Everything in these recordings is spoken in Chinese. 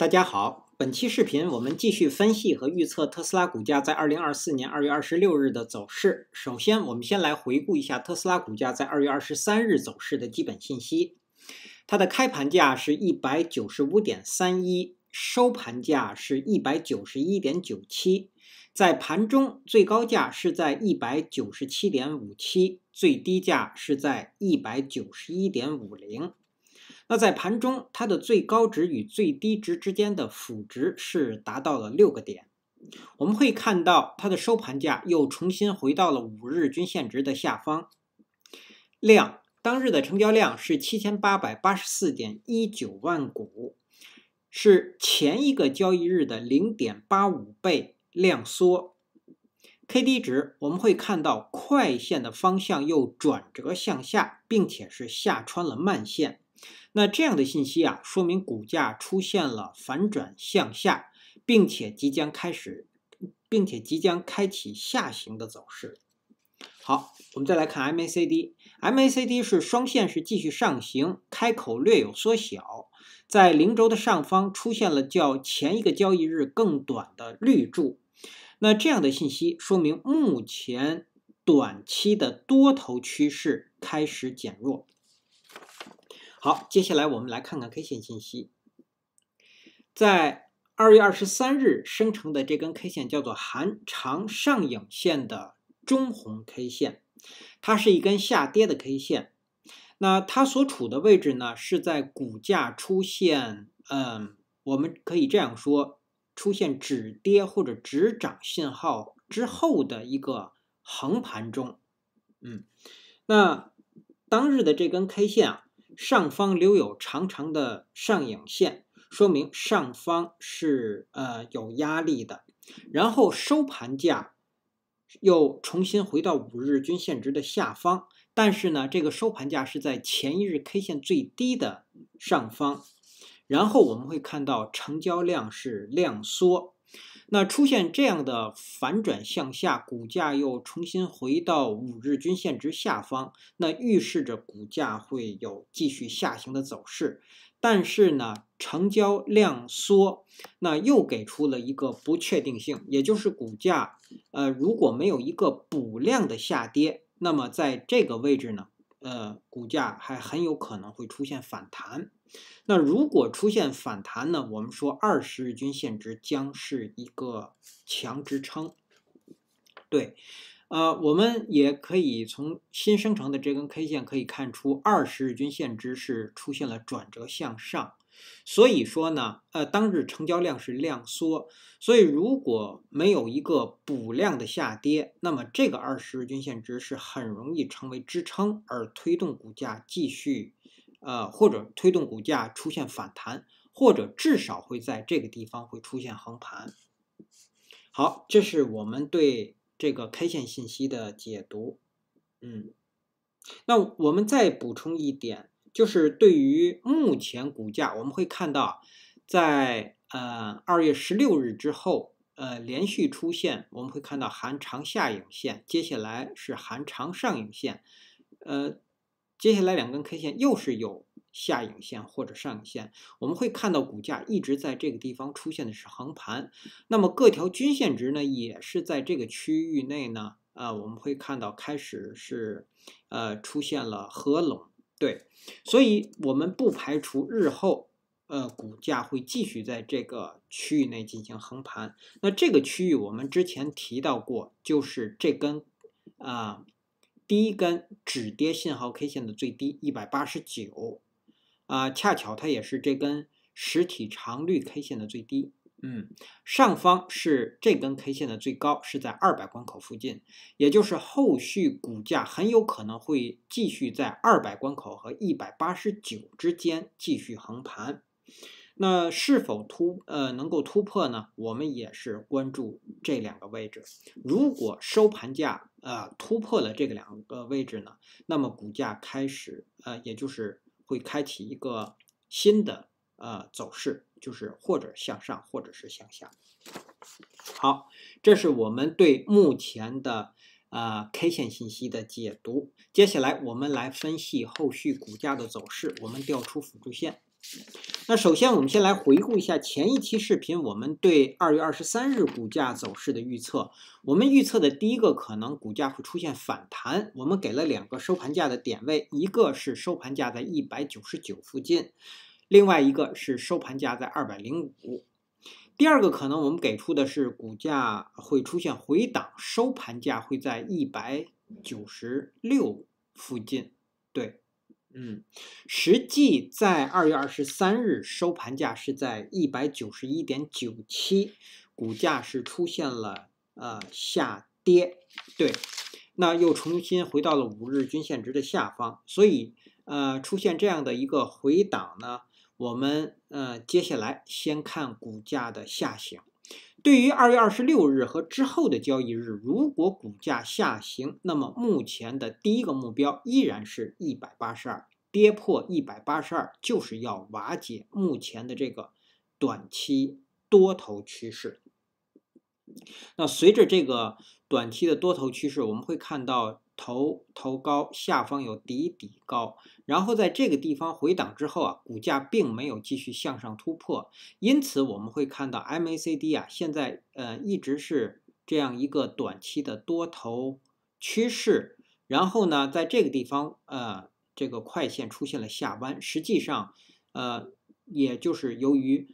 大家好，本期视频我们继续分析和预测特斯拉股价在2024年2月26日的走势。首先，我们先来回顾一下特斯拉股价在2月23日走势的基本信息。它的开盘价是 195.31， 收盘价是 191.97， 在盘中最高价是在 197.57， 最低价是在 191.50。 那在盘中，它的最高值与最低值之间的幅值是达到了6个点。我们会看到它的收盘价又重新回到了5日均线值的下方。量，当日的成交量是 7884.19 万股，是前一个交易日的 0.85 倍量缩。KD 值，我们会看到快线的方向又转折向下，并且是下穿了慢线。 那这样的信息啊，说明股价出现了反转向下，并且即将开启下行的走势。好，我们再来看 MACD，MACD 是双线是继续上行，开口略有缩小，在零轴的上方出现了较前一个交易日更短的绿柱。那这样的信息说明目前短期的多头趋势开始减弱。 好，接下来我们来看看 K 线信息。在2月23日生成的这根 K 线叫做含长上影线的中红 K 线，它是一根下跌的 K 线。那它所处的位置呢，是在股价出现，我们可以这样说，出现止跌或者止涨信号之后的一个横盘中。那当日的这根 K 线啊。 上方留有长长的上影线，说明上方是有压力的。然后收盘价又重新回到5日均线值的下方，但是呢，这个收盘价是在前一日 K 线最低的上方。然后我们会看到成交量是量缩，那出现这样的反转向下，股价又重新回到5日均线值下方，那预示着股价会有继续下行的走势。但是呢，成交量缩，那又给出了一个不确定性，也就是股价，如果没有一个补量的下跌，那么在这个位置呢，股价还很有可能会出现反弹。 那如果出现反弹呢？我们说20日均线值将是一个强支撑。对，我们也可以从新生成的这根 K 线可以看出，20日均线值是出现了转折向上。所以说呢，当日成交量是量缩，所以如果没有一个补量的下跌，那么这个20日均线值是很容易成为支撑，而推动股价继续。 或者推动股价出现反弹，或者至少会在这个地方会出现横盘。好，这是我们对这个 K 线信息的解读。那我们再补充一点，就是对于目前股价，我们会看到在2月16日之后，连续出现，我们会看到含长下影线，接下来是含长上影线，接下来两根 K 线又是有下影线或者上影线，我们会看到股价一直在这个地方出现的是横盘。那么各条均线值呢，也是在这个区域内呢，我们会看到开始是出现了合拢。对，所以我们不排除日后股价会继续在这个区域内进行横盘。那这个区域我们之前提到过，就是这根第一根止跌信号 K 线的最低189，恰巧它也是这根实体长绿 K 线的最低，上方是这根 K 线的最高，是在200关口附近，也就是后续股价很有可能会继续在200关口和189之间继续横盘。那是否能够突破呢？我们也是关注这两个位置，如果收盘价。 突破了这个两个位置呢，那么股价开始也就是会开启一个新的走势，就是或者向上，或者是向下。好，这是我们对目前的K 线信息的解读。接下来我们来分析后续股价的走势，我们调出辅助线。那首先，我们先来回顾一下前一期视频我们对2月23日股价走势的预测。我们预测的第一个可能股价会出现反弹，我们给了两个收盘价的点位，一个是收盘价在199附近，另外一个是收盘价在205。第二个可能我们给出的是股价会出现回档，收盘价会在196附近。对。实际在2月23日收盘价是在 191.97， 股价是出现了下跌，对，那又重新回到了5日均线值的下方，所以出现这样的一个回档呢，我们接下来先看股价的下行。对于2月26日和之后的交易日，如果股价下行，那么目前的第一个目标依然是182，跌破182就是要瓦解目前的这个短期多头趋势。那随着这个短期的多头趋势，我们会看到头高下方有底高，然后在这个地方回档之后啊，股价并没有继续向上突破，因此我们会看到 MACD 啊，现在一直是这样一个短期的多头趋势，然后呢，在这个地方这个快线出现了下弯，实际上也就是由于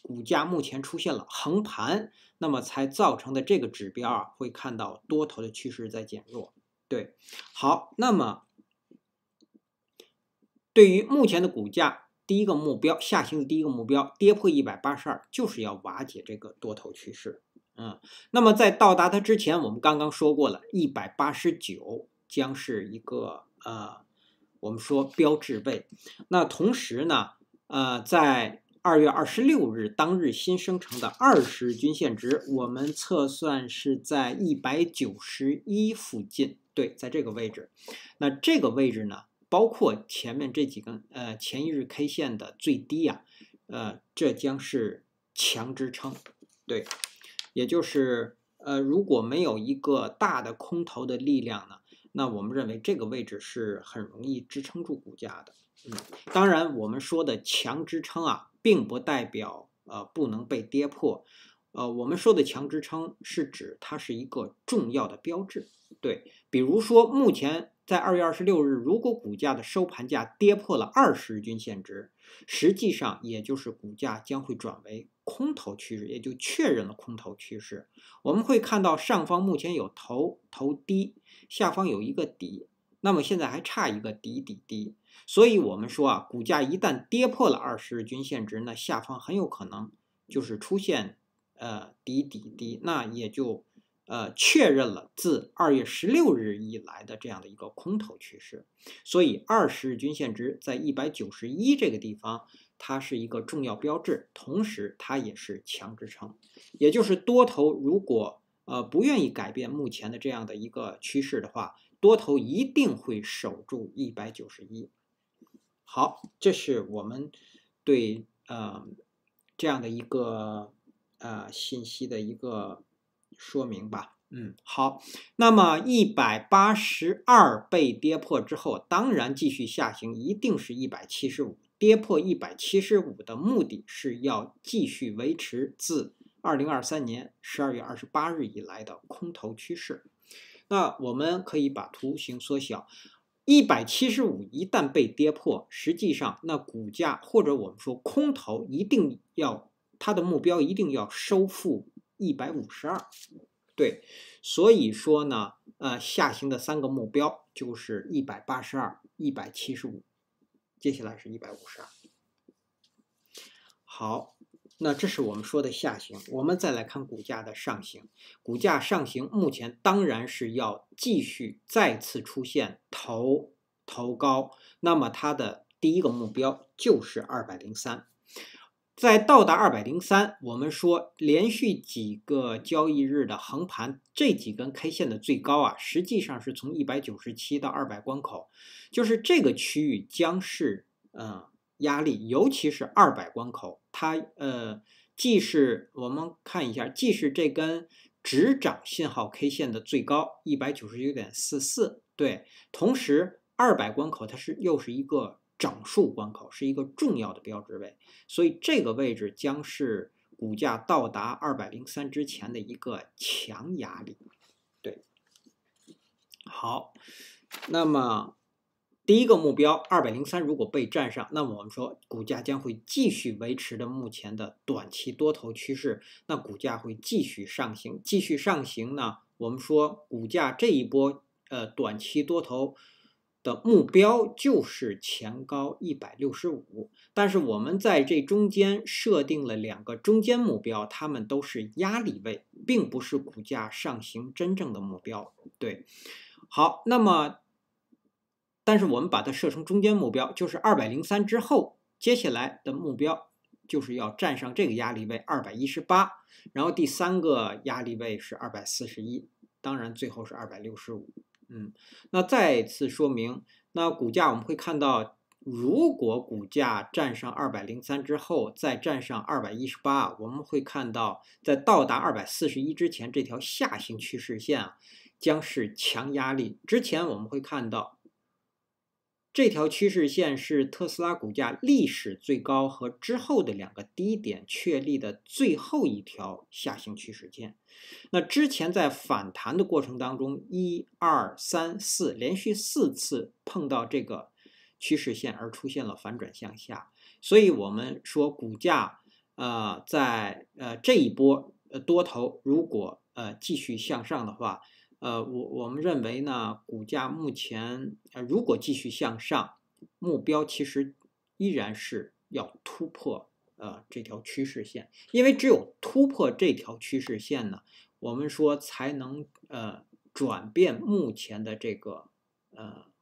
股价目前出现了横盘，那么才造成的这个指标啊，会看到多头的趋势在减弱。对，好，那么对于目前的股价，第一个目标下行的第一个目标，跌破182就是要瓦解这个多头趋势。那么在到达它之前，我们刚刚说过了，189将是一个我们说标志位。那同时呢，在2月26日当日新生成的20日均线值，我们测算是在191附近，对，在这个位置。那这个位置呢，包括前面这几根前一日 K 线的最低啊，这将是强支撑，对，也就是如果没有一个大的空头的力量呢，那我们认为这个位置是很容易支撑住股价的。当然我们说的强支撑啊，并不代表不能被跌破，我们说的强支撑是指它是一个重要的标志，对，比如说目前在2月26日，如果股价的收盘价跌破了20日均线值，实际上也就是股价将会转为空头趋势，也就确认了空头趋势。我们会看到上方目前有头低，下方有一个底，那么现在还差一个底，所以我们说啊，股价一旦跌破了20日均线值，那下方很有可能就是出现底，那也就确认了自2月16日以来的这样的一个空头趋势。所以20日均线值在191这个地方，它是一个重要标志，同时它也是强支撑，也就是多头如果不愿意改变目前的这样的一个趋势的话，多头一定会守住191。好，这是我们对这样的一个信息的一个说明吧。好，那么182被跌破之后，当然继续下行一定是175，跌破175的目的是要继续维持自2023年12月28日以来的空头趋势。那我们可以把图形缩小，175一旦被跌破，实际上那股价或者我们说空头一定要，它的目标一定要收复152，对，所以说呢，下行的三个目标就是182、175，接下来是152。好。那这是我们说的下行，我们再来看股价的上行。股价上行目前当然是要继续再次出现头高，那么它的第一个目标就是203。在到达203，我们说连续几个交易日的横盘，这几根 K 线的最高啊，实际上是从197到200关口，就是这个区域将是压力，尤其是200关口，它既是我们看一下，既是这根直涨信号 K 线的最高 199.44， 对，同时200关口它是又是一个整数关口，是一个重要的标志位，所以这个位置将是股价到达203之前的一个强压力。对，好，那么第一个目标203如果被站上，那么我们说股价将会继续维持着目前的短期多头趋势，那股价会继续上行，继续上行呢，我们说股价这一波短期多头的目标就是前高165，但是我们在这中间设定了两个中间目标，它们都是压力位，并不是股价上行真正的目标。对，好，那么但是我们把它设成中间目标，就是203之后，接下来的目标就是要站上这个压力位218，然后第三个压力位是241，当然最后是265。那再次说明，那股价我们会看到，如果股价站上203之后，再站上218，我们会看到，在到达241之前，这条下行趋势线啊，将是强压力。之前我们会看到，这条趋势线是特斯拉股价历史最高和之后的两个低点确立的最后一条下行趋势线。那之前在反弹的过程当中，1、2、3、4连续4次碰到这个趋势线而出现了反转向下，所以我们说股价在这一波多头如果继续向上的话，我们认为呢，股价目前如果继续向上，目标其实依然是要突破这条趋势线，因为只有突破这条趋势线呢，我们说才能转变目前的这个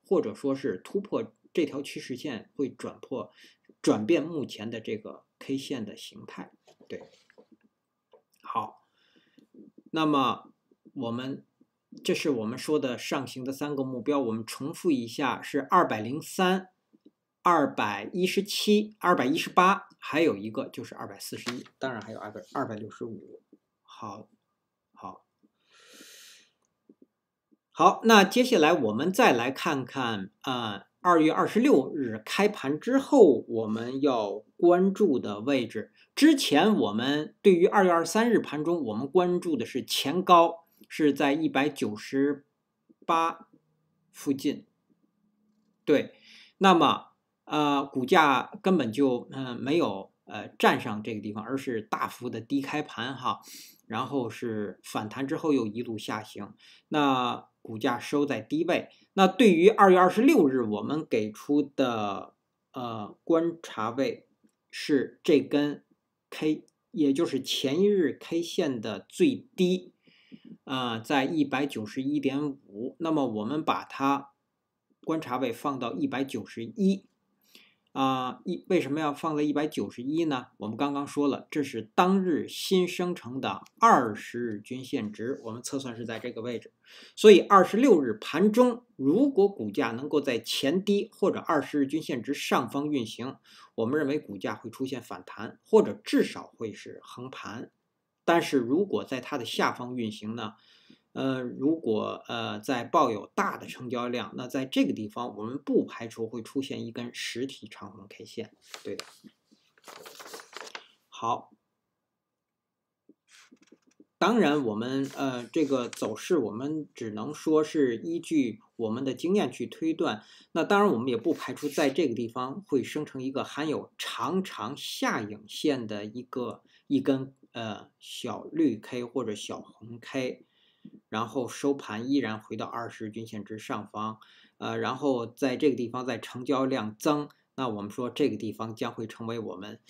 或者说是突破这条趋势线会转变目前的这个 K 线的形态。对，好，那么我们这是我们说的上行的三个目标，我们重复一下，是203、217、218，还有一个就是241，当然还有265。好，那接下来我们再来看看2月26日开盘之后我们要关注的位置。之前我们对于2月23日盘中我们关注的是前高，是在198附近。对，那么股价根本就没有站上这个地方，而是大幅的低开盘哈，然后是反弹之后又一路下行，那股价收在低位。那对于2月26日我们给出的观察位是这根 K， 也就是前一日 K 线的最低，在 191.5， 那么我们把它观察位放到191。为什么要放在191呢？我们刚刚说了，这是当日新生成的20日均线值，我们测算是在这个位置。所以26日盘中如果股价能够在前低或者20日均线值上方运行，我们认为股价会出现反弹，或者至少会是横盘。但是如果在它的下方运行呢，如果在抱有大的成交量，那在这个地方我们不排除会出现一根实体长红 K 线。对的。好，当然我们这个走势我们只能说是依据我们的经验去推断，那当然我们也不排除在这个地方会生成一个含有长下影线的一根小绿 K 或者小红 K， 然后收盘依然回到20均线值上方，然后在这个地方在成交量增，那我们说这个地方将会成为我们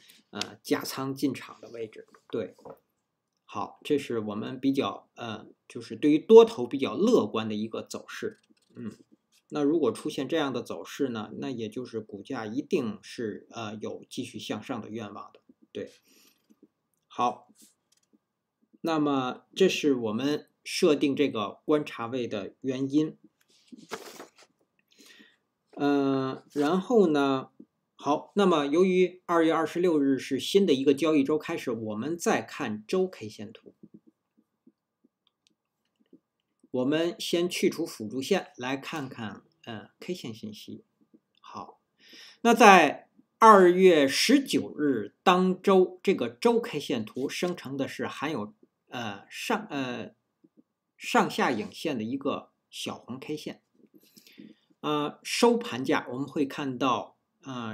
加仓进场的位置。对，好，这是我们比较就是对于多头比较乐观的一个走势。那如果出现这样的走势呢，那也就是股价一定是有继续向上的愿望的。对，好，那么这是我们设定这个观察位的原因。然后呢，好，那么由于2月26日是新的一个交易周开始，我们再看周 K 线图。我们先去除辅助线，来看看K 线信息。好，那在2月19日当周，这个周 K 线图生成的是含有上下影线的一个小红 K 线。收盘价我们会看到，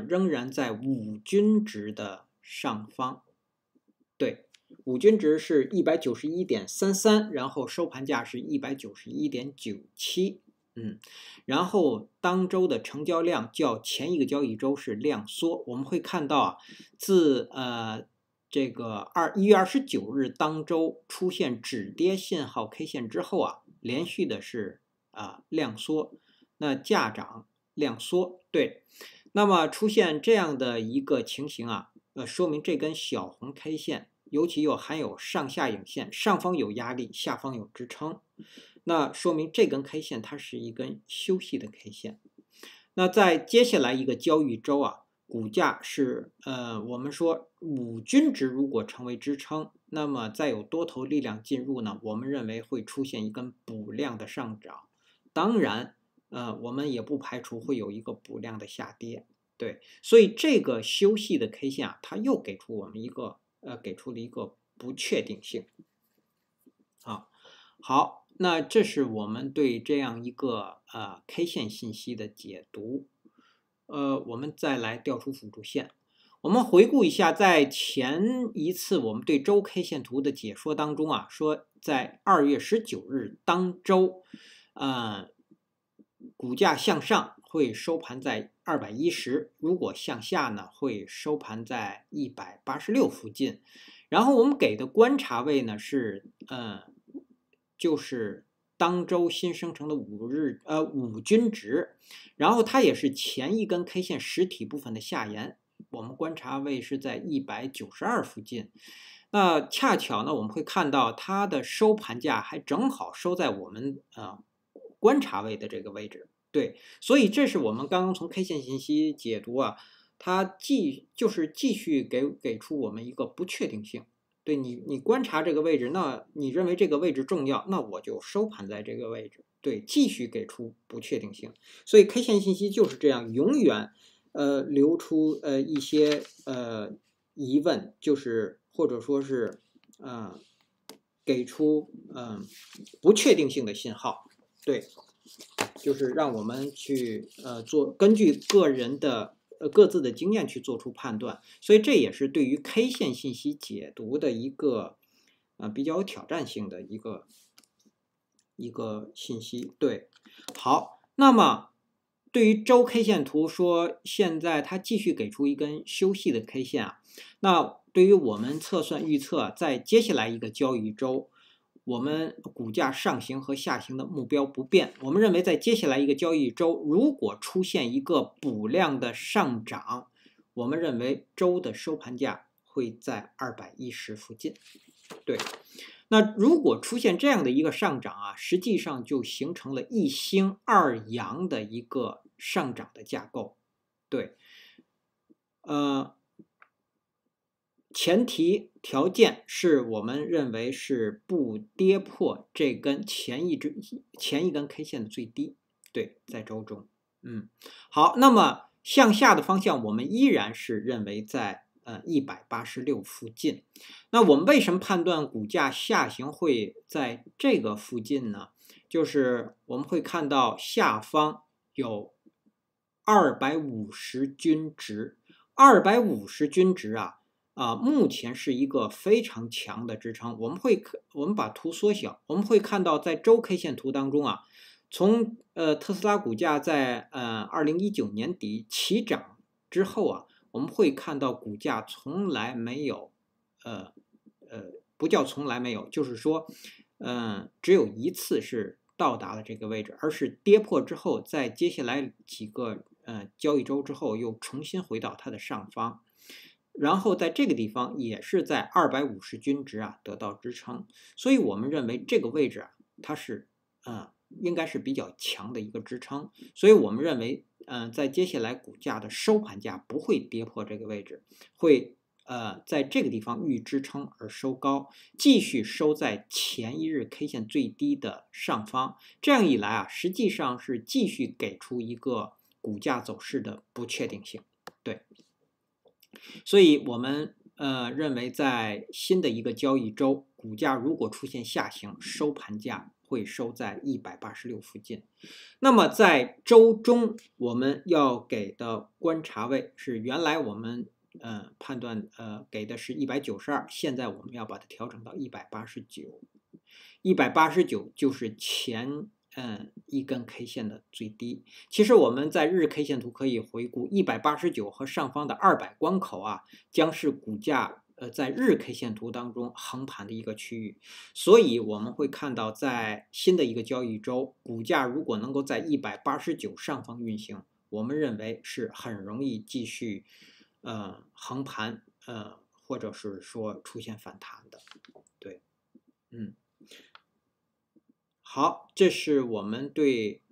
仍然在五均值的上方。对，五均值是 191.33， 然后收盘价是 191.97。 然后当周的成交量较前一个交易周是量缩，我们会看到啊，自这个1月29日当周出现止跌信号 K 线之后啊，连续的是量缩，那价涨量缩，对，那么出现这样的一个情形啊，说明这根小红 K 线，尤其又含有上下影线，上方有压力，下方有支撑。 那说明这根 K 线它是一根休息的 K 线。那在接下来一个交易周啊，股价是我们说五均值如果成为支撑，那么再有多头力量进入呢，我们认为会出现一根补量的上涨。当然，我们也不排除会有一个补量的下跌。对，所以这个休息的 K 线啊，它又给出我们一个给出了一个不确定性。啊，好。 那这是我们对这样一个K 线信息的解读，我们再来调出辅助线。我们回顾一下，在前一次我们对周 K 线图的解说当中啊，说在2月19日当周，股价向上会收盘在210，如果向下呢，会收盘在186附近。然后我们给的观察位呢是就是当周新生成的五均值，然后它也是前一根 K 线实体部分的下沿，我们观察位是在192附近。那恰巧呢，我们会看到它的收盘价还正好收在我们观察位的这个位置。对，所以这是我们刚刚从 K 线信息解读啊，它继续给出我们一个不确定性。 对你观察这个位置，那你认为这个位置重要，那我就收盘在这个位置。对，继续给出不确定性。所以 K 线信息就是这样，永远留出一些疑问，就是或者说是给出不确定性的信号。对，就是让我们去根据个人的。 各自的经验去做出判断，所以这也是对于 K 线信息解读的一个比较有挑战性的一个信息。对，好，那么对于周 K 线图说，现在它继续给出一根休息的 K 线啊，那对于我们测算预测，在接下来一个交易周。 我们股价上行和下行的目标不变。我们认为，在接下来一个交易周，如果出现一个补量的上涨，我们认为周的收盘价会在210附近。对，那如果出现这样的一个上涨啊，实际上就形成了一星二阳的一个上涨的架构。对，前提。 条件是我们认为是不跌破这根前一根 K 线的最低，对，在周中，好，那么向下的方向我们依然是认为在186附近。那我们为什么判断股价下行会在这个附近呢？就是我们会看到下方有250均值，250均值啊。 目前是一个非常强的支撑。我们把图缩小，我们会看到，在周 K 线图当中啊，从特斯拉股价在2019年底起涨之后啊，我们会看到股价从来没有不叫从来没有，就是说只有一次是到达了这个位置，而是跌破之后，在接下来几个交易周之后，又重新回到它的上方。 然后在这个地方也是在250均值啊得到支撑，所以我们认为这个位置啊它是应该是比较强的一个支撑，所以我们认为在接下来股价的收盘价不会跌破这个位置，会在这个地方遇支撑而收高，继续收在前一日 K 线最低的上方，这样一来啊实际上是继续给出一个股价走势的不确定性。对，所以我们认为在新的一个交易周，股价如果出现下行，收盘价会收在186附近。那么在周中，我们要给的观察位是原来我们判断给的是192，现在我们要把它调整到189。189就是前一根 K 线的最低。其实我们在日 K 线图可以回顾189和上方的200关口啊，将是股价在日 K 线图当中横盘的一个区域。所以我们会看到，在新的一个交易周，股价如果能够在189上方运行，我们认为是很容易继续横盘或者是说出现反弹的。对，好，这是我们对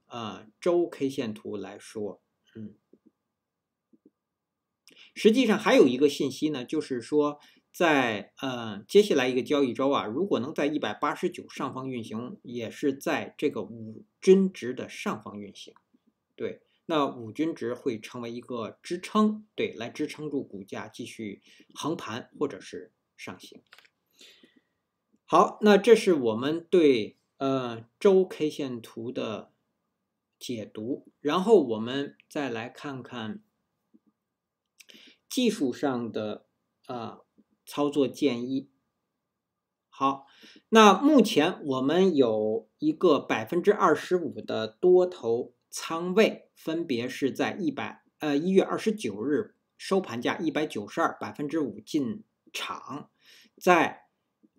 周 K 线图来说，实际上还有一个信息呢，就是说在接下来一个交易周啊，如果能在189上方运行，也是在这个五均值的上方运行，对，那五均值会成为一个支撑，对，来支撑住股价继续横盘或者是上行。好，那这是我们对周 K 线图的解读，然后我们再来看看技术上的操作建议。好，那目前我们有一个 25% 的多头仓位，分别是在1月29日收盘价 192， 5% 进场，在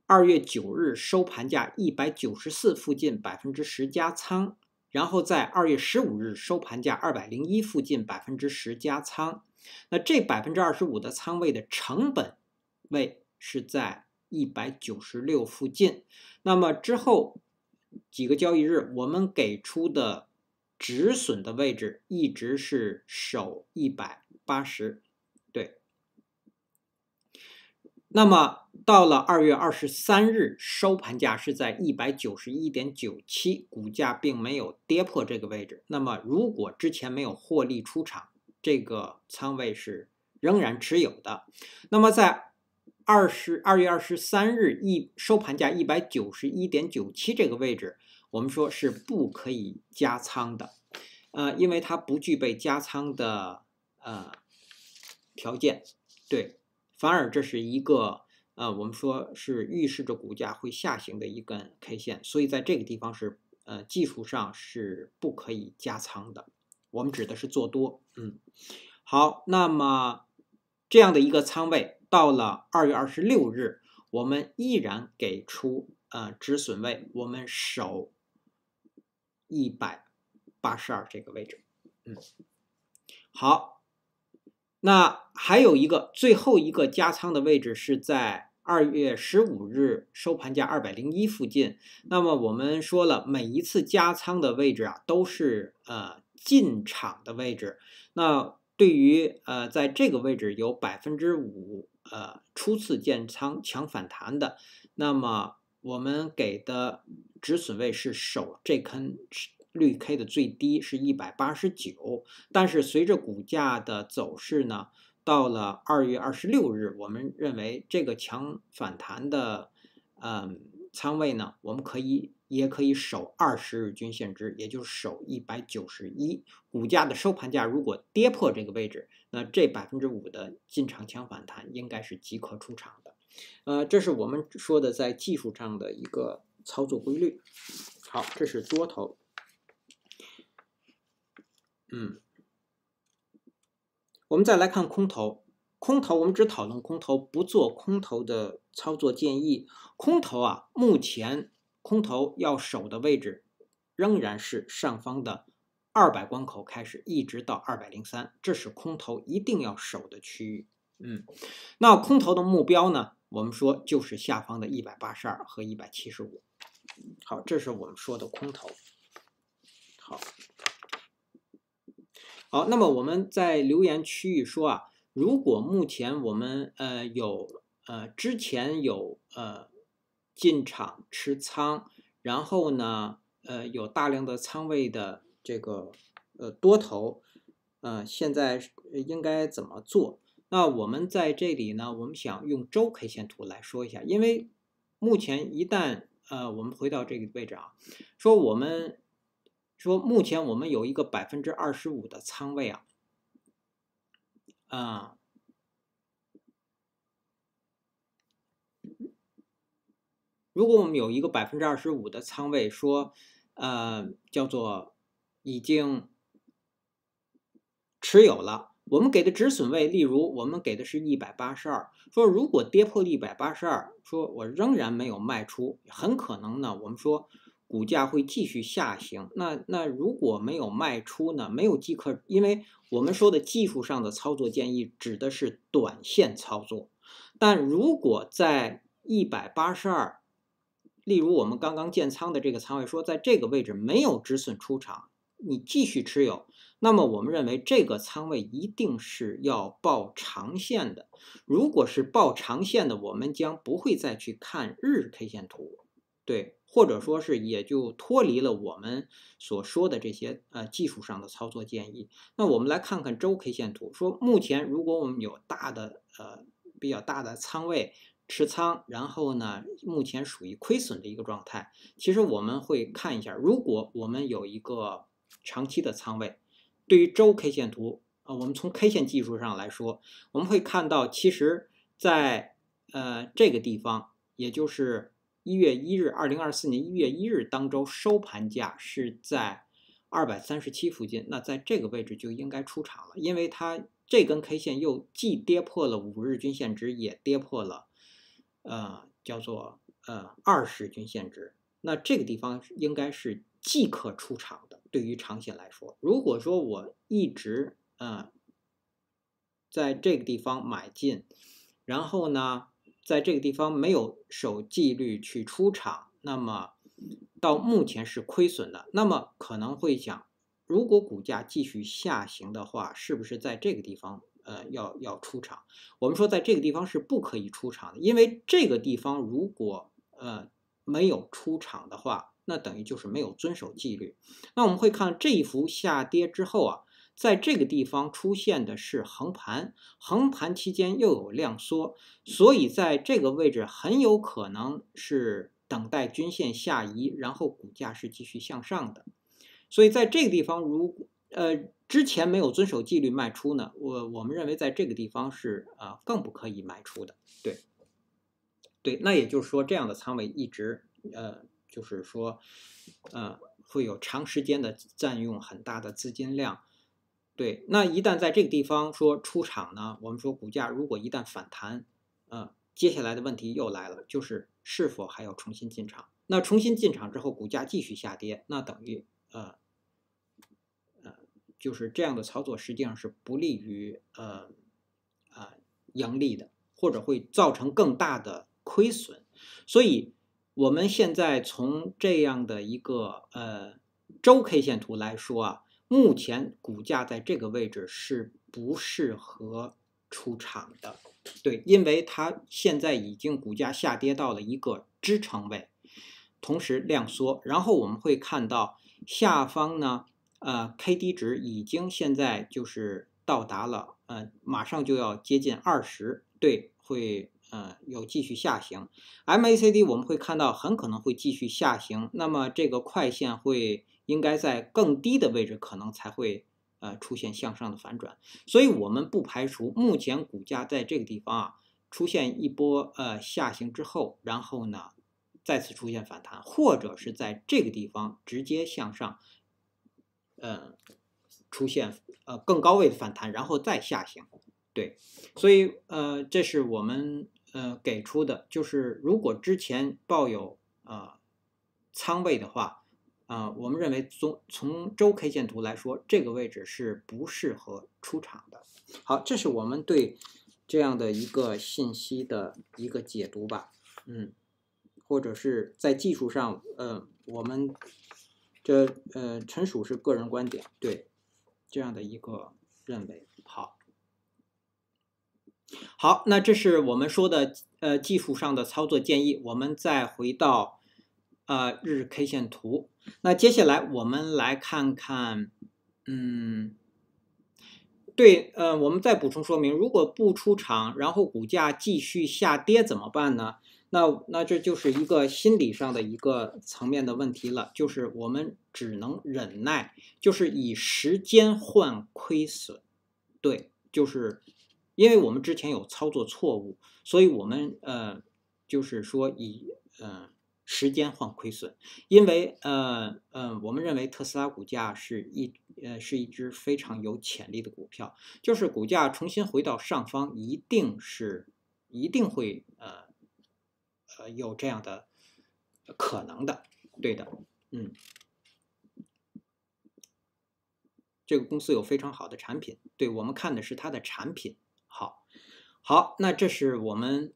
2月9日收盘价194附近 10% 加仓，然后在2月15日收盘价201附近 10% 加仓。那这 25% 的仓位的成本位是在196附近。那么之后几个交易日我们给出的止损的位置一直是守180，对。那么到了2月23日收盘价是在 191.97， 股价并没有跌破这个位置。那么如果之前没有获利出场，这个仓位是仍然持有的。那么在2月23日收盘价 191.97 这个位置，我们说是不可以加仓的，因为它不具备加仓的条件，对。反而这是一个我们说是预示着股价会下行的一根 K 线，所以在这个地方是技术上是不可以加仓的，我们指的是做多。好，那么这样的一个仓位到了2月26日我们依然给出止损位，我们守182这个位置。好，那还有一个最后一个加仓的位置是在2月15日收盘价201附近。那么我们说了，每一次加仓的位置啊都是进场的位置。那对于在这个位置有 5% 初次建仓强反弹的，那么我们给的止损位是守这根绿 K 的最低是189，但是随着股价的走势呢，到了2月26日，我们认为这个强反弹的仓位呢，我们也可以守20日均线值，也就是守191。股价的收盘价如果跌破这个位置，那这 5% 的进场强反弹应该是即可出场的。这是我们说的在技术上的一个操作规律。好，这是多头。我们再来看空头。空头我们只讨论空头，不做空头的操作建议。空头啊，目前空头要守的位置仍然是上方的200关口开始，一直到203，这是空头一定要守的区域。那空头的目标呢，我们说就是下方的182和175。好，这是我们说的空头。好，那么我们在留言区域说啊，如果目前我们之前有进场持仓，然后呢有大量的仓位的这个多头，现在应该怎么做？那我们在这里呢，我们想用周 K 线图来说一下，因为目前一旦我们回到这个位置啊，说目前我们有一个 25% 的仓位啊，如果我们有一个 25% 的仓位，说叫做已经持有了。 我们给的止损位，例如我们给的是182，说如果跌破182，说我仍然没有卖出，很可能呢，我们说股价会继续下行。那如果没有卖出呢，没有即可，因为我们说的技术上的操作建议指的是短线操作，但如果在182，例如我们刚刚建仓的这个仓位，说在这个位置没有止损出场，你继续持有。 那么我们认为这个仓位一定是要报长线的。如果是报长线的，我们将不会再去看日 K 线图，对，或者说是也就脱离了我们所说的这些技术上的操作建议。那我们来看看周 K 线图，说目前如果我们有比较大的仓位持仓，然后呢，目前属于亏损的一个状态。其实我们会看一下，如果我们有一个长期的仓位。 对于周 K 线图我们从 K 线技术上来说，我们会看到，其实在这个地方，也就是2024年1月1日当周收盘价是在237附近，那在这个位置就应该出场了，因为它这根 K 线又既跌破了5日均线值，也跌破了叫做20均线值，那这个地方应该是即可出场的。 对于长线来说，如果说我一直在这个地方买进，然后呢，在这个地方没有守纪律去出场，那么到目前是亏损的。那么可能会想，如果股价继续下行的话，是不是在这个地方要出场？我们说在这个地方是不可以出场的，因为这个地方如果没有出场的话。 那等于就是没有遵守纪律。那我们会看这一幅下跌之后啊，在这个地方出现的是横盘，横盘期间又有量缩，所以在这个位置很有可能是等待均线下移，然后股价是继续向上的。所以在这个地方，如之前没有遵守纪律卖出呢，我们认为在这个地方是更不可以卖出的。对，那也就是说这样的仓位一直就是说，会有长时间的占用很大的资金量，对。那一旦在这个地方说出场呢，我们说股价如果一旦反弹，接下来的问题又来了，就是是否还要重新进场？那重新进场之后，股价继续下跌，那等于就是这样的操作实际上是不利于盈利的，或者会造成更大的亏损，所以。 我们现在从这样的一个周 K 线图来说啊，目前股价在这个位置是不适合出场的，对，因为它现在已经股价下跌到了一个支撑位，同时量缩，然后我们会看到下方呢，KD 值已经现在就是到达了，马上就要接近20，对，会。 有继续下行 ，MACD 我们会看到很可能会继续下行，那么这个快线会应该在更低的位置，可能才会出现向上的反转，所以我们不排除目前股价在这个地方啊出现一波下行之后，然后呢再次出现反弹，或者是在这个地方直接向上，出现更高位反弹，然后再下行。 对，所以这是我们给出的，就是如果之前抱有仓位的话，我们认为从周 K 线图来说，这个位置是不适合出场的。好，这是我们对这样的一个信息的一个解读吧，或者是在技术上，我们这纯属是个人观点，对这样的一个认为，好。 好，那这是我们说的技术上的操作建议。我们再回到日 K 线图。那接下来我们来看看，对，我们再补充说明，如果不出场，然后股价继续下跌怎么办呢？那这就是一个心理上的一个层面的问题了，就是我们只能忍耐，就是以时间换亏损。对，就是因为我们之前有操作错误，所以我们就是说以时间换亏损，因为我们认为特斯拉股价是一只非常有潜力的股票，就是股价重新回到上方，一定会有这样的可能的，对的，嗯，这个公司有非常好的产品，对，我们看的是它的产品，好，那这是我们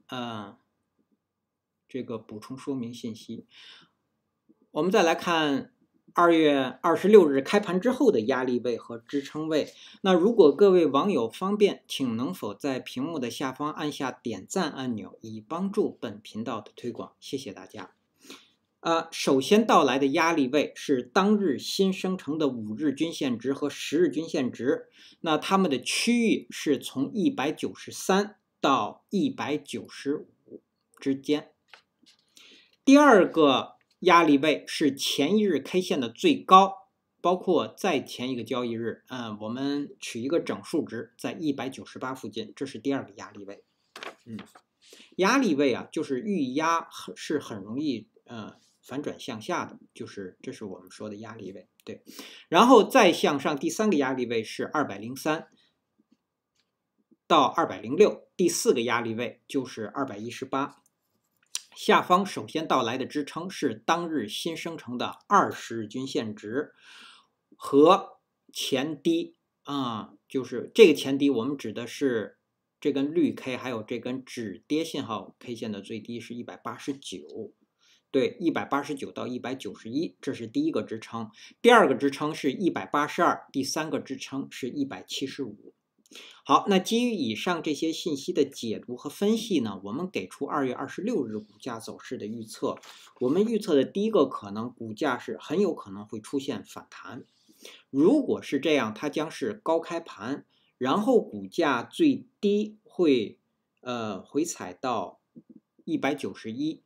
这个补充说明信息。我们再来看2月26日开盘之后的压力位和支撑位。那如果各位网友方便，请能否在屏幕的下方按下点赞按钮，以帮助本频道的推广，谢谢大家。首先到来的压力位是当日新生成的5日均线值和10日均线值，那它们的区域是从193到195之间。第二个压力位是前一日 K 线的最高，包括在前一个交易日，我们取一个整数值，在198附近，这是第二个压力位。压力位啊，就是预压是很容易反转向下的，就是这是我们说的压力位，对。然后再向上，第三个压力位是203到206，第四个压力位就是218。下方首先到来的支撑是当日新生成的20日均线值和前低就是这个前低，我们指的是这根绿 K 还有这根止跌信号 K 线的最低是189，对，189到191，这是第一个支撑。第二个支撑是182，第三个支撑是175。好，那基于以上这些信息的解读和分析呢，我们给出2月26日股价走势的预测。我们预测的第一个可能，股价是很有可能会出现反弹。如果是这样，它将是高开盘，然后股价最低会回踩到191，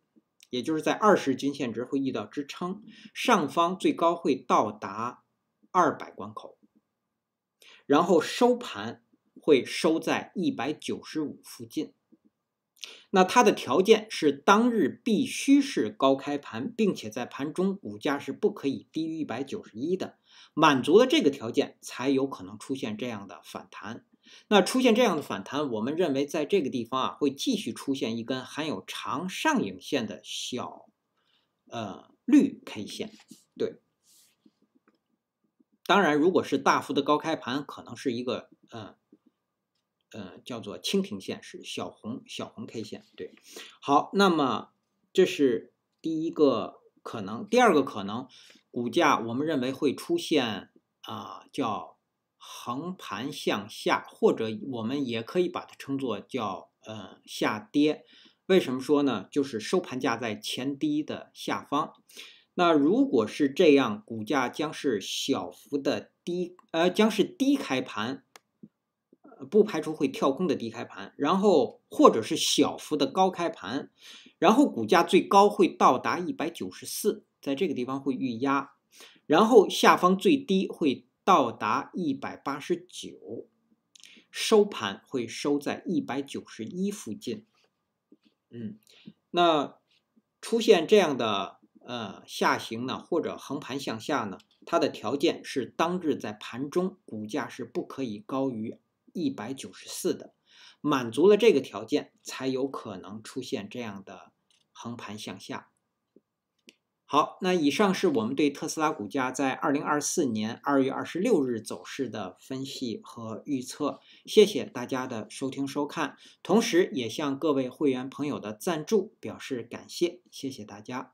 也就是在20均线值会遇到支撑，上方最高会到达200关口，然后收盘会收在195附近。那它的条件是当日必须是高开盘，并且在盘中股价是不可以低于191的，满足了这个条件才有可能出现这样的反弹。那出现这样的反弹，我们认为在这个地方会继续出现一根含有长上影线的小绿 K 线，对。当然，如果是大幅的高开盘，可能是一个叫做蜻蜓线，是小红 K 线，对。好，那么这是第一个可能。第二个可能，股价我们认为会出现叫横盘向下，或者我们也可以把它称作叫下跌。为什么说呢？就是收盘价在前低的下方。那如果是这样，股价将是小幅的将是低开盘，不排除会跳空的低开盘，然后或者是小幅的高开盘，然后股价最高会到达194，在这个地方会预压，然后下方最低会到达189，收盘会收在191附近。那出现这样的下行呢，或者横盘向下呢，它的条件是当日在盘中股价是不可以高于194的，满足了这个条件才有可能出现这样的横盘向下。好，那以上是我们对特斯拉股价在2024年2月26日走势的分析和预测，谢谢大家的收听收看，同时也向各位会员朋友的赞助表示感谢，谢谢大家。